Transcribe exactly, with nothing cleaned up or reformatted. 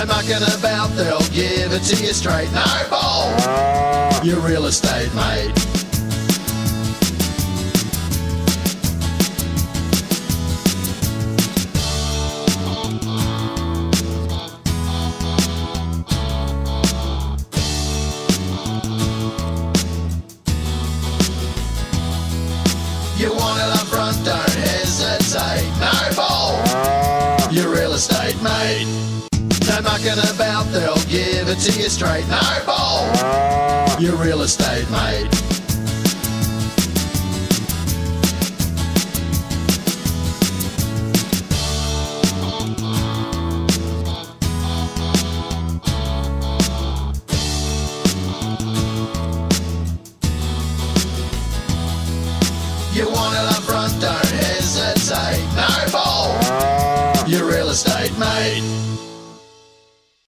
no mucking about, they'll give it to you straight. No ball, you're real estate, mate. You want it up front, don't hesitate. No ball, you're real estate, mate. No mucking about, they'll give it to you straight. No ball, you're real estate, mate.